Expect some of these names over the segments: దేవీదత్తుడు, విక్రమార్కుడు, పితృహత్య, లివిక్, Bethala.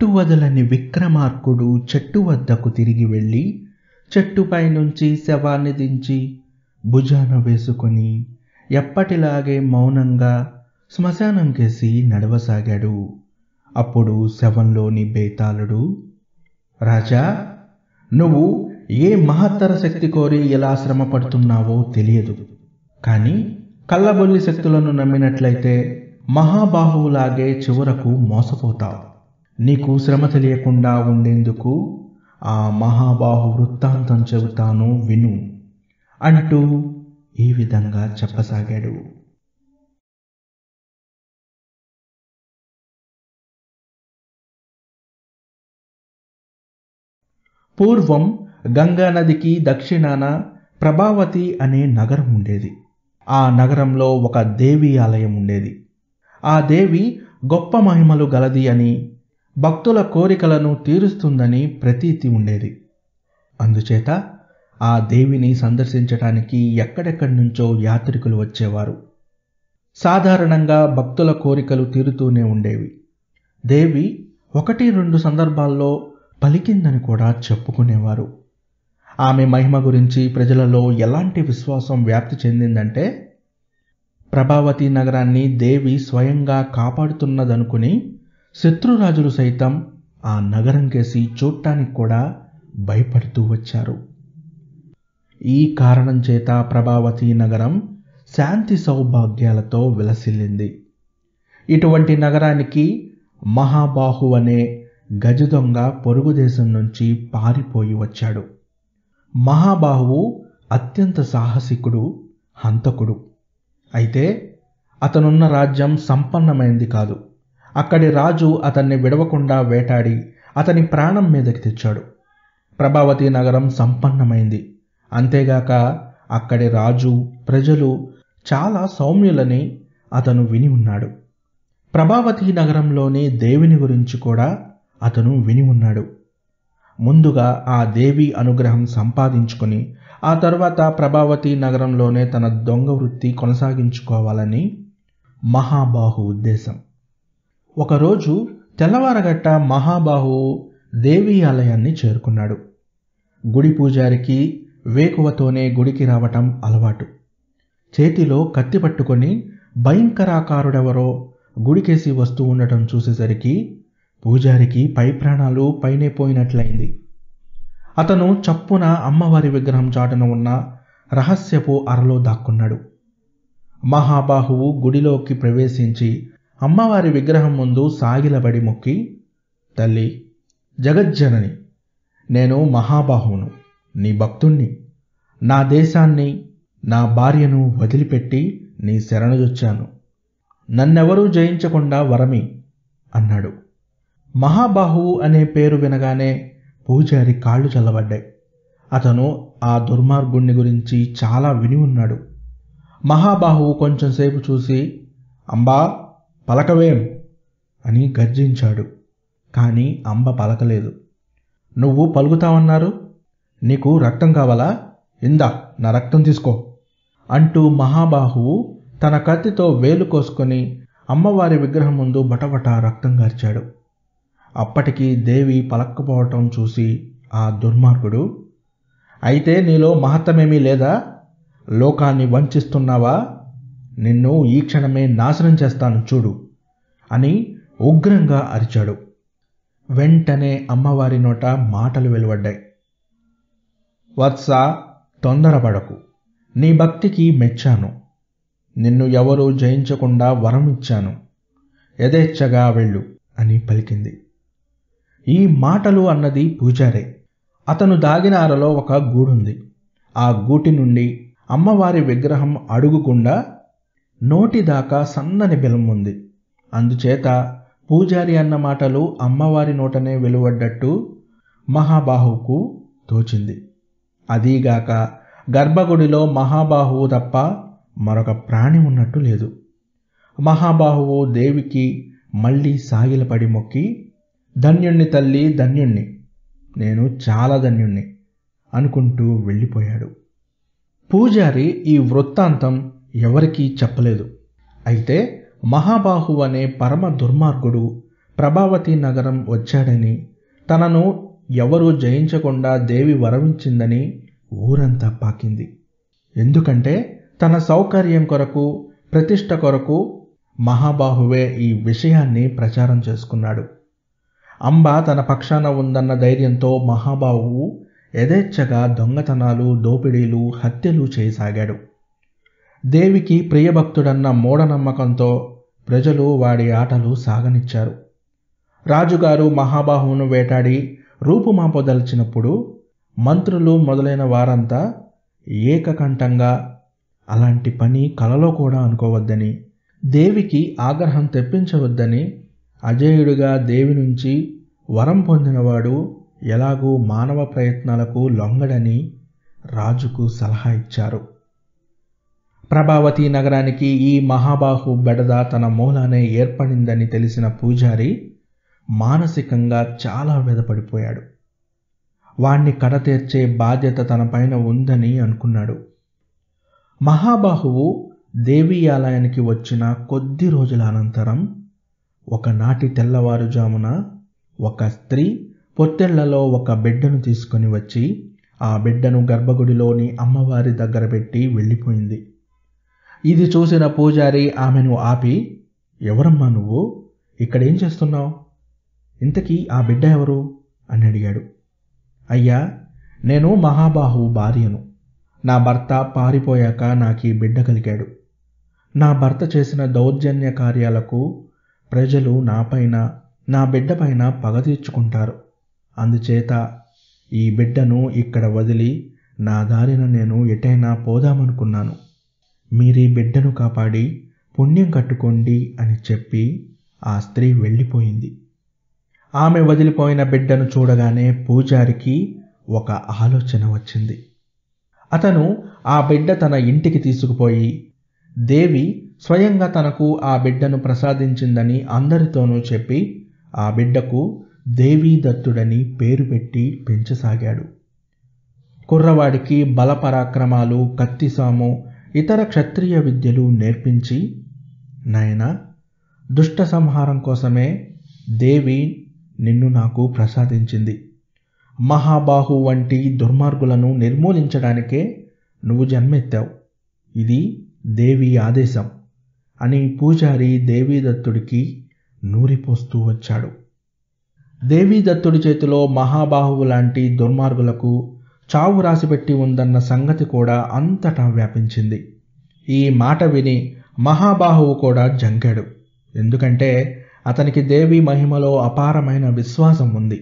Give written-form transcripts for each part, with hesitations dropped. పట్టువదలని విక్రమార్కుడు చెట్టు వద్దకు తిరిగి వెళ్ళి చెట్టుపై నుంచి శవాన్ని దించి భుజాన వేసుకొని ఎప్పటిలాగే మౌనంగా శ్మశానం కేసి నడవసాగాడు. అప్పుడు శవంలోని బేతాళుడు, రాజా, నువ్వు ఏ మహత్తర శక్తి కోరి ఎలా శ్రమ పడుతున్నావో తెలియదు, కానీ కళ్ళబొల్లి శక్తులను నమ్మినట్లయితే మహాబాహువులాగే చివరకు మోసపోతావు. నీకు శ్రమ తెలియకుండా ఉండేందుకు ఆ మహాబాహు వృత్తాంతం చెబుతాను విను అంటూ ఈ విధంగా చెప్పసాగాడు. పూర్వం గంగానదికి దక్షిణాన ప్రభావతి అనే నగరం ఉండేది. ఆ నగరంలో ఒక దేవి ఆలయం ఉండేది. ఆ దేవి గొప్ప మహిమలు గలది అని, భక్తుల కోరికలను తీరుస్తుందని ప్రతీతి ఉండేది. అందుచేత ఆ దేవిని సందర్శించటానికి ఎక్కడెక్కడి నుంచో యాత్రికులు వచ్చేవారు. సాధారణంగా భక్తుల కోరికలు తీరుతూనే ఉండేవి. దేవి ఒకటి రెండు సందర్భాల్లో పలికిందని కూడా చెప్పుకునేవారు. ఆమె మహిమ గురించి ప్రజలలో ఎలాంటి విశ్వాసం వ్యాప్తి చెందిందంటే, ప్రభావతి నగరాన్ని దేవి స్వయంగా కాపాడుతున్నదనుకుని శత్రురాజులు సైతం ఆ నగరం కేసి చూడటానికి కూడా భయపడుతూ వచ్చారు. ఈ కారణం చేత ప్రభావతి నగరం శాంతి సౌభాగ్యాలతో విలసిల్లింది. ఇటువంటి నగరానికి మహాబాహు అనే గజదొంగ పొరుగుదేశం నుంచి పారిపోయి వచ్చాడు. మహాబాహువు అత్యంత సాహసికుడు, హంతకుడు. అయితే అతనున్న రాజ్యం సంపన్నమైంది కాదు. అక్కడి రాజు అతన్ని విడవకుండా వేటాడి అతని ప్రాణం మీదకి తెచ్చాడు. ప్రభావతి నగరం సంపన్నమైంది. అంతేగాక అక్కడి రాజు, ప్రజలు చాలా సౌమ్యులని అతను విని ఉన్నాడు. ప్రభావతి నగరంలోని దేవిని గురించి కూడా అతను విని ఉన్నాడు. ముందుగా ఆ దేవి అనుగ్రహం సంపాదించుకుని ఆ తర్వాత ప్రభావతి నగరంలోనే తన దొంగ వృత్తి కొనసాగించుకోవాలని మహాబాహు ఉద్దేశం. ఒకరోజు తెల్లవారగట్ట మహాబాహు దేవి ఆలయాన్ని చేరుకున్నాడు. గుడి పూజారికి వేకువతోనే గుడికి రావటం అలవాటు. చేతిలో కత్తి పట్టుకొని భయంకరాకారుడెవరో గుడికేసి వస్తూ ఉండటం చూసేసరికి పూజారికి పై ప్రాణాలు పైనే పోయినట్లయింది. అతను చప్పున అమ్మవారి విగ్రహం చాటున ఉన్న రహస్యపు అరలో దాక్కున్నాడు. మహాబాహువు గుడిలోకి ప్రవేశించి అమ్మవారి విగ్రహం ముందు సాగిలబడి మొక్కి, తల్లి జగజ్జనని, నేను మహాబాహువును, నీ భక్తుణ్ణి. నా దేశాన్ని, నా భార్యను వదిలిపెట్టి నీ శరణుజొచ్చాను. నన్నెవరూ జయించకుండా వరమి అన్నాడు. మహాబాహువు అనే పేరు వినగానే పూజారి కాళ్ళు చల్లబడ్డాయి. అతను ఆ దుర్మార్గుణ్ణి గురించి చాలా విని ఉన్నాడు. మహాబాహువు కొంచెంసేపు చూసి, అంబా పలకవేం అని గర్జించాడు. కానీ అంబ పలకలేదు. నువ్వు పలుకుతావన్నారు, నీకు రక్తం కావాలా, ఇందా నా రక్తం తీసుకో అంటూ మహాబాహువు తన కత్తితో వేలు కోసుకొని అమ్మవారి విగ్రహం ముందు బటబట రక్తం గార్చాడు. అప్పటికి దేవి పలక్కపోవటం చూసి ఆ దుర్మార్గుడు, అయితే నీలో మహత్తమేమీ లేదా, లోకాన్ని వంచిస్తున్నావా, నిన్ను ఈ క్షణమే నాశనం చేస్తాను చూడు అని ఉగ్రంగా అరిచాడు. వెంటనే అమ్మవారి నోట మాటలు వెలువడ్డాయి. వత్స, తొందరపడకు, నీ భక్తికి మెచ్చాను, నిన్ను ఎవరూ జయించకుండా వరం ఇచ్చాను, యథేచ్ఛగా వెళ్ళు అని పలికింది. ఈ మాటలు అన్నది పూజారే. అతను దాగిన అరలో ఒక గూడుంది. ఆ గూటి నుండి అమ్మవారి విగ్రహం అడుగుకుండా నోటిదాకా సన్నని బెలం ఉంది. అందుచేత పూజారి అన్న మాటలు అమ్మవారి నోటనే వెలువడ్డట్టు మహాబాహువుకు తోచింది. అదీగాక గర్భగుడిలో మహాబాహువు తప్ప మరొక ప్రాణి ఉన్నట్టు లేదు. మహాబాహువు దేవికి మళ్ళీ సాగిలపడి మొక్కి, ధన్యుణ్ణి తల్లి, ధన్యుణ్ణి, నేను చాలా ధన్యుణ్ణి అనుకుంటూ వెళ్ళిపోయాడు. పూజారి ఈ వృత్తాంతం ఎవరికీ చెప్పలేదు. అయితే మహాబాహు అనే పరమ దుర్మార్గుడు ప్రభావతి నగరం వచ్చాడని, తనను ఎవరూ జయించకుండా దేవి వరవించిందని ఊరంతా పాకింది. ఎందుకంటే తన సౌకర్యం కొరకు, ప్రతిష్ట కొరకు మహాబాహువే ఈ విషయాన్ని ప్రచారం చేసుకున్నాడు. అంబ తన పక్షాన ఉందన్న ధైర్యంతో మహాబాహువు యథేచ్ఛగా దొంగతనాలు, దోపిడీలు, హత్యలు చేయసాగాడు. దేవికి ప్రియభక్తుడన్న మూఢనమ్మకంతో ప్రజలు వాడి ఆటలు సాగనిచ్చారు. రాజుగారు మహాబాహువును వేటాడి రూపుమాపదలిచినప్పుడు మంత్రులు మొదలైన వారంతా ఏకకంఠంగా అలాంటి పని కలలో కూడా అనుకోవద్దని, దేవికి ఆగ్రహం తెప్పించవద్దని, అజేయుడిగా దేవి నుంచి వరం పొందినవాడు ఎలాగూ మానవ ప్రయత్నాలకు లొంగడని రాజుకు సలహా ఇచ్చారు. ప్రభావతి నగరానికి ఈ మహాబాహు బెడద తన మూలానే ఏర్పడిందని తెలిసిన పూజారి మానసికంగా చాలా వెదపడిపోయాడు. వాణ్ణి కడతేర్చే బాధ్యత తన పైన ఉందని అనుకున్నాడు. మహాబాహువు దేవి ఆలయానికి వచ్చిన కొద్ది రోజుల అనంతరం ఒకనాటి తెల్లవారుజామున ఒక స్త్రీ పొత్తెళ్లలో ఒక బిడ్డను తీసుకొని వచ్చి ఆ బిడ్డను గర్భగుడిలోని అమ్మవారి దగ్గర పెట్టి వెళ్ళిపోయింది. ఇది చూసిన పూజారి ఆమెను ఆపి, ఎవరమ్మా నువ్వు? ఇక్కడేం చేస్తున్నావు? ఇంతకీ ఆ బిడ్డ ఎవరు అని అడిగాడు. అయ్యా, నేను మహాబాహువు భార్యను. నా భర్త పారిపోయాక నాకీ బిడ్డ కలిగాడు. నా భర్త చేసిన దౌర్జన్య కార్యాలకు ప్రజలు నాపైన, నా బిడ్డపైన పగ తీర్చుకుంటారు. అందుచేత ఈ బిడ్డను ఇక్కడ వదిలి నా దారిన నేను ఎటైనా పోదామనుకున్నాను. మీరీ బిడ్డను కాపాడి పుణ్యం కట్టుకోండి అని చెప్పి ఆ స్త్రీ వెళ్ళిపోయింది. ఆమె వదిలిపోయిన బిడ్డను చూడగానే పూజారికి ఒక ఆలోచన వచ్చింది. అతను ఆ బిడ్డ తన ఇంటికి తీసుకుపోయి దేవి స్వయంగా తనకు ఆ బిడ్డను ప్రసాదించిందని అందరితోనూ చెప్పి ఆ బిడ్డకు దేవీదత్తుడని పేరు పెట్టి పెంచసాగాడు. కుర్రవాడికి బలపరాక్రమాలు, కత్తిసాము, ఇతర క్షత్రియ విద్యలు నేర్పించి, నాయనా, దుష్ట సంహారం కోసమే దేవి నిన్ను నాకు ప్రసాదించింది. మహాబాహు వంటి దుర్మార్గులను నిర్మూలించడానికే నువ్వు జన్మెత్తావు. ఇది దేవి ఆదేశం అని పూజారి దేవీదత్తుడికి నూరిపోస్తూ వచ్చాడు. దేవీదత్తుడి చేతిలో మహాబాహువు లాంటి దుర్మార్గులకు చావు రాసిపెట్టి ఉందన్న సంగతి కూడా అంతటా వ్యాపించింది. ఈ మాట విని మహాబాహువు కూడా జంకాడు. ఎందుకంటే అతనికి దేవి మహిమలో అపారమైన విశ్వాసం ఉంది.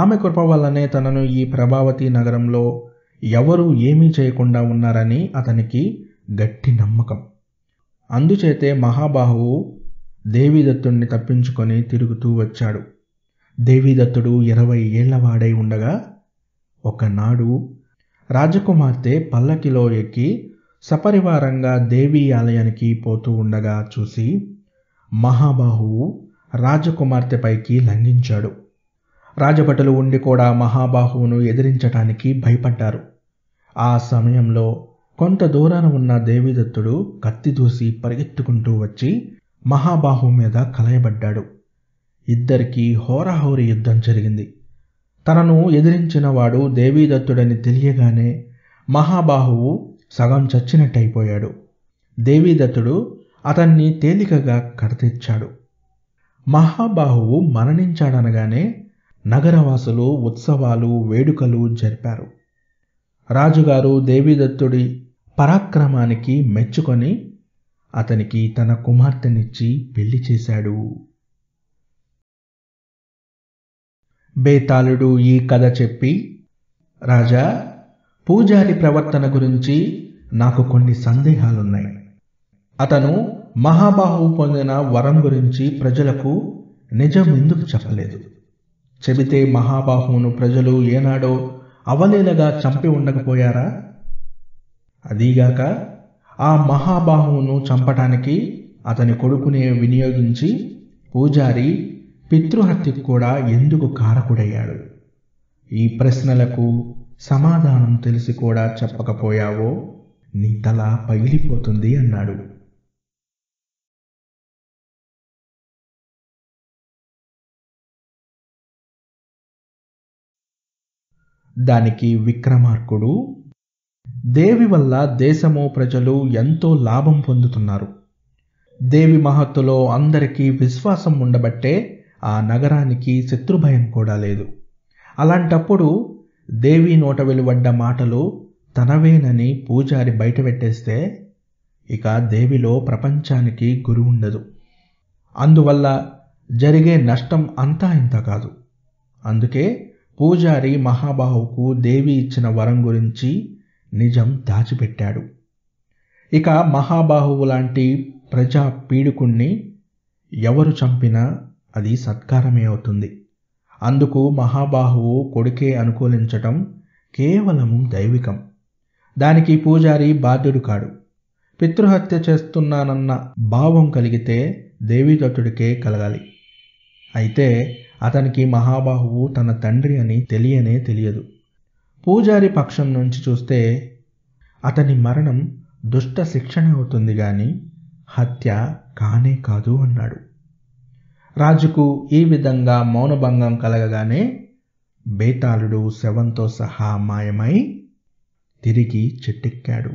ఆమె కృప వల్లనే తనను ఈ ప్రభావతి నగరంలో ఎవరూ ఏమీ చేయకుండా ఉన్నారని అతనికి గట్టి నమ్మకం. అందుచేతే మహాబాహువు దేవీదత్తుడిని తప్పించుకొని తిరుగుతూ వచ్చాడు. దేవీదత్తుడు 20 ఏళ్ల వాడై ఉండగా ఒకనాడు రాజకుమార్తె పల్లకిలో ఎక్కి సపరివారంగా దేవి ఆలయానికి పోతూ ఉండగా చూసి మహాబాహువు రాజకుమార్తెపైకి లంఘించాడు. రాజభటులు ఉండి కూడా మహాబాహువును ఎదిరించటానికి భయపడ్డారు. ఆ సమయంలో కొంత దూరాన ఉన్న దేవీదత్తుడు కత్తి దూసి పరిగెత్తుకుంటూ వచ్చి మహాబాహువు మీద కలయబడ్డాడు. ఇద్దరికీ హోరాహోరీ యుద్ధం జరిగింది. తనను ఎదిరించిన వాడు దేవీదత్తుడని తెలియగానే మహాబాహువు సగం చచ్చినట్టయిపోయాడు. దేవీదత్తుడు అతన్ని తేలికగా కడతెచ్చాడు. మహాబాహువు మరణించాడనగానే నగరవాసులు ఉత్సవాలు, వేడుకలు జరిపారు. రాజుగారు దేవీదత్తుడి పరాక్రమానికి మెచ్చుకొని అతనికి తన కుమార్తెనిచ్చి పెళ్లి చేశాడు. బేతాళుడు ఈ కథ చెప్పి, రాజా, పూజారి ప్రవర్తన గురించి నాకు కొన్ని సందేహాలున్నాయి. అతను మహాబాహువు పొందిన వరం గురించి ప్రజలకు నిజం ఎందుకు చెప్పలేదు? చెబితే మహాబాహువును ప్రజలు ఏనాడో అవలీలగా చంపి ఉండకపోయారా? అదీగాక ఆ మహాబాహువును చంపటానికి అతని కొడుకునే వినియోగించి పూజారి పితృహత్యకు కూడా ఎందుకు కారకుడయ్యాడు? ఈ ప్రశ్నలకు సమాధానం తెలిసి కూడా చెప్పకపోయావో నీ తల పగిలిపోతుంది అన్నాడు. దానికి విక్రమార్కుడు దేవి వల్ల దేశము ప్రజలు ఎంతో లాభం పొందుతున్నారు. దేవి మహత్తులో అందరికీ విశ్వాసం ఉండబట్టే ఆ నగరానికి శత్రుభయం కూడా లేదు. అలాంటప్పుడు దేవి నోట వెలువడ్డ మాటలు తనవేనని పూజారి బయటపెట్టేస్తే ఇక దేవిలో ప్రపంచానికి గురి ఉండదు. అందువల్ల జరిగే నష్టం అంతా ఇంత కాదు. అందుకే పూజారి మహాబాహువుకు దేవి ఇచ్చిన వరం గురించి నిజం దాచిపెట్టాడు. ఇక మహాబాహువు లాంటి ప్రజా పీడుకుణ్ణి ఎవరు చంపినా అది సత్కారమే అవుతుంది. అందుకు మహాబాహువు కొడుకే అనుకూలించటం కేవలం దైవికం. దానికి పూజారి బాధ్యుడు కాడు. పితృహత్య చేస్తున్నానన్న భావం కలిగితే దేవీదత్తుడికే కలగాలి. అయితే అతనికి మహాబాహువు తన తండ్రి అని తెలియనే తెలియదు. పూజారి పక్షం నుంచి చూస్తే అతని మరణం దుష్ట శిక్షణ అవుతుంది కానీ హత్య కానే కాదు అన్నాడు. రాజుకు ఈ విధంగా మౌనభంగం కలగగానే బేతాళుడు శవంతో సహా మాయమై తిరిగి చెట్టెక్కాడు.